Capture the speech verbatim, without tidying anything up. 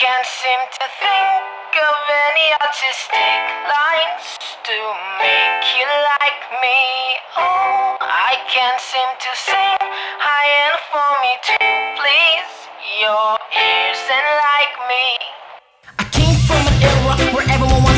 can't seem to think of any artistic lines to make you like me. Oh, I can't seem to sing high enough for me to please your ears and like me. I came from an era where everyone